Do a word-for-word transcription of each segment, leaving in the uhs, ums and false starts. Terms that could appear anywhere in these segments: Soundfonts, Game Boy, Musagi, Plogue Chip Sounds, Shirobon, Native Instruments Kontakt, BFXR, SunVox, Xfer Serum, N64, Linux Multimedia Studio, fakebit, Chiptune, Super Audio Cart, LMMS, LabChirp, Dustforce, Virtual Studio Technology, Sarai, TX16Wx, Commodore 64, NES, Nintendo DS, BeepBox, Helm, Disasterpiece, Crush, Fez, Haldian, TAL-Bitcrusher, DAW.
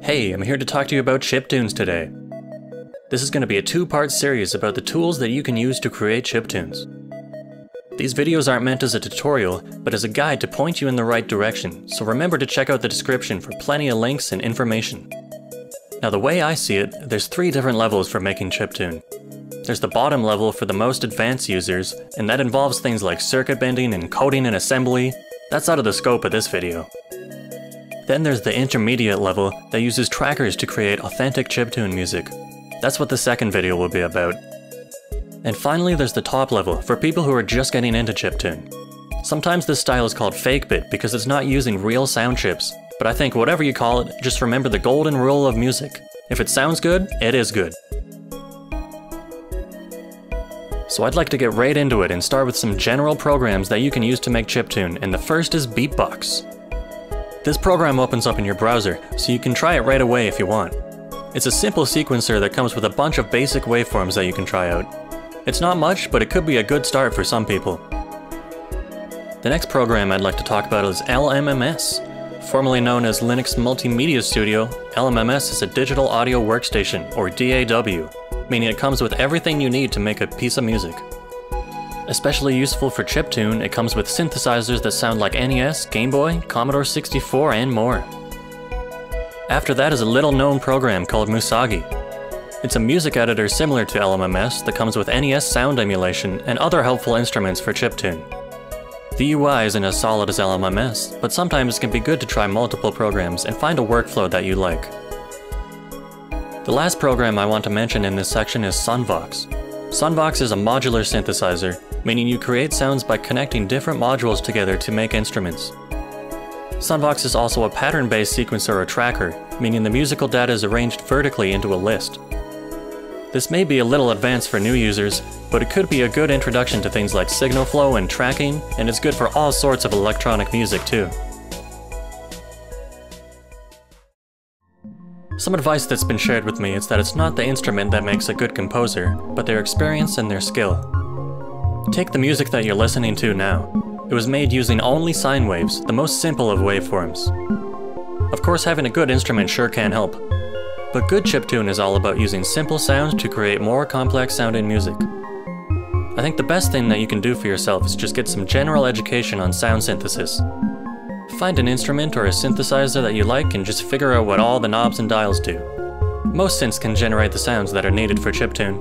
Hey, I'm here to talk to you about chiptunes today. This is going to be a two-part series about the tools that you can use to create chiptunes. These videos aren't meant as a tutorial, but as a guide to point you in the right direction, so remember to check out the description for plenty of links and information. Now the way I see it, there's three different levels for making chiptune. There's the bottom level for the most advanced users, and that involves things like circuit bending and coding and assembly. That's out of the scope of this video. Then there's the intermediate level that uses trackers to create authentic chiptune music. That's what the second video will be about. And finally there's the top level for people who are just getting into chiptune. Sometimes this style is called fakebit because it's not using real sound chips, but I think whatever you call it, just remember the golden rule of music. If it sounds good, it is good. So I'd like to get right into it and start with some general programs that you can use to make chiptune, and the first is BeepBox. This program opens up in your browser, so you can try it right away if you want. It's a simple sequencer that comes with a bunch of basic waveforms that you can try out. It's not much, but it could be a good start for some people. The next program I'd like to talk about is L M M S. Formerly known as Linux Multimedia Studio, L M M S is a digital audio workstation, or D A W. Meaning it comes with everything you need to make a piece of music. Especially useful for chiptune, it comes with synthesizers that sound like N E S, Game Boy, Commodore sixty-four, and more. After that is a little-known program called Musagi. It's a music editor similar to L M M S that comes with N E S sound emulation and other helpful instruments for chiptune. The U I isn't as solid as L M M S, but sometimes it can be good to try multiple programs and find a workflow that you like. The last program I want to mention in this section is SunVox. SunVox is a modular synthesizer, meaning you create sounds by connecting different modules together to make instruments. SunVox is also a pattern-based sequencer or tracker, meaning the musical data is arranged vertically into a list. This may be a little advanced for new users, but it could be a good introduction to things like signal flow and tracking, and it's good for all sorts of electronic music too. Some advice that's been shared with me is that it's not the instrument that makes a good composer, but their experience and their skill. Take the music that you're listening to now. It was made using only sine waves, the most simple of waveforms. Of course, having a good instrument sure can help. But good chiptune is all about using simple sounds to create more complex sounding music. I think the best thing that you can do for yourself is just get some general education on sound synthesis. Find an instrument or a synthesizer that you like and just figure out what all the knobs and dials do. Most synths can generate the sounds that are needed for chiptune.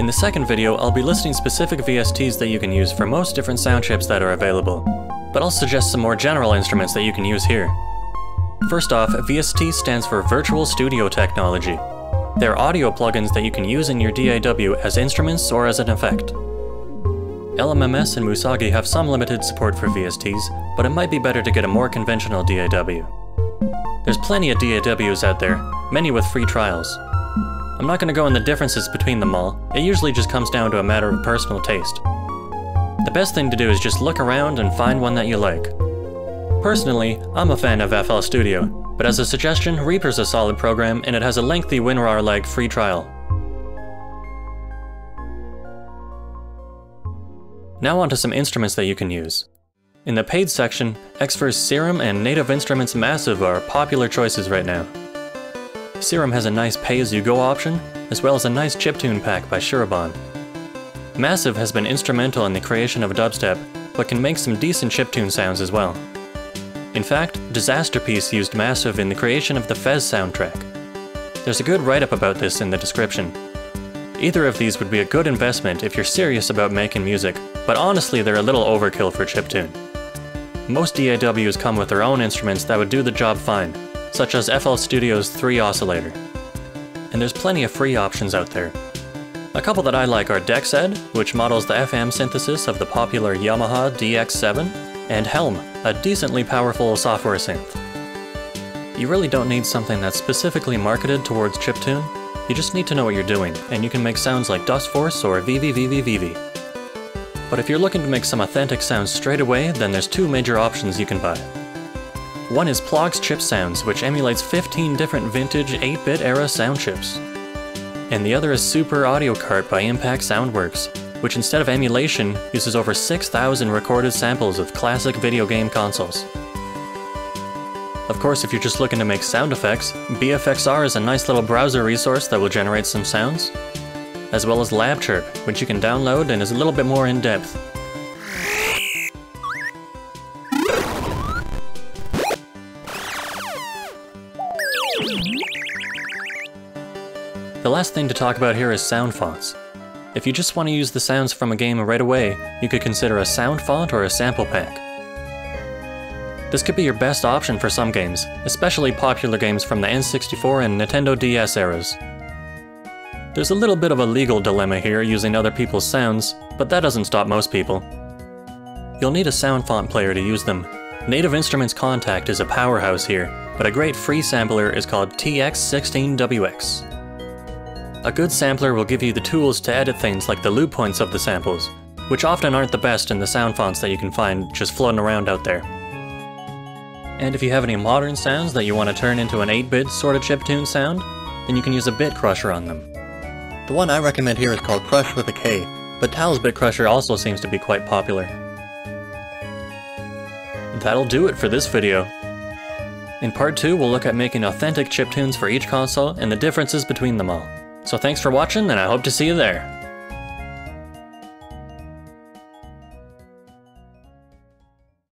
In the second video, I'll be listing specific V S Ts that you can use for most different sound chips that are available, but I'll suggest some more general instruments that you can use here. First off, V S T stands for Virtual Studio Technology. They're audio plugins that you can use in your D A W as instruments or as an effect. L M M S and Musagi have some limited support for V S Ts, but it might be better to get a more conventional D A W. There's plenty of D A Ws out there, many with free trials. I'm not going to go into the differences between them all, it usually just comes down to a matter of personal taste. The best thing to do is just look around and find one that you like. Personally, I'm a fan of F L Studio, but as a suggestion, Reaper's a solid program and it has a lengthy WinRAR-like free trial. Now onto some instruments that you can use. In the paid section, Xfer Serum and Native Instruments Massive are popular choices right now. Serum has a nice pay-as-you-go option, as well as a nice chiptune pack by Shirobon. Massive has been instrumental in the creation of dubstep, but can make some decent chiptune sounds as well. In fact, Disasterpiece used Massive in the creation of the Fez soundtrack. There's a good write-up about this in the description. Either of these would be a good investment if you're serious about making music, but honestly they're a little overkill for chiptune. Most D A Ws come with their own instruments that would do the job fine, such as F L Studio's three oscillator. And there's plenty of free options out there. A couple that I like are Dexed, which models the F M synthesis of the popular Yamaha D X seven, and Helm, a decently powerful software synth. You really don't need something that's specifically marketed towards chiptune. You just need to know what you're doing, and you can make sounds like Dustforce or V V V V V V. But if you're looking to make some authentic sounds straight away, then there's two major options you can buy. One is Plogue Chip Sounds, which emulates fifteen different vintage eight bit era sound chips. And the other is Super Audio Cart by Impact Soundworks, which instead of emulation, uses over six thousand recorded samples of classic video game consoles. Of course, if you're just looking to make sound effects, B F X R is a nice little browser resource that will generate some sounds, as well as LabChirp, which you can download and is a little bit more in-depth. The last thing to talk about here is sound fonts. If you just want to use the sounds from a game right away, you could consider a sound font or a sample pack. This could be your best option for some games, especially popular games from the N sixty-four and Nintendo D S eras. There's a little bit of a legal dilemma here using other people's sounds, but that doesn't stop most people. You'll need a sound font player to use them. Native Instruments Kontakt is a powerhouse here, but a great free sampler is called T X sixteen W X. A good sampler will give you the tools to edit things like the loop points of the samples, which often aren't the best in the sound fonts that you can find just floating around out there. And if you have any modern sounds that you want to turn into an eight bit sort of chiptune sound, then you can use a bit crusher on them. The one I recommend here is called Crush with a K, but Tal's Bit Crusher also seems to be quite popular. That'll do it for this video. In part two, we'll look at making authentic chiptunes for each console and the differences between them all. So thanks for watching, and I hope to see you there!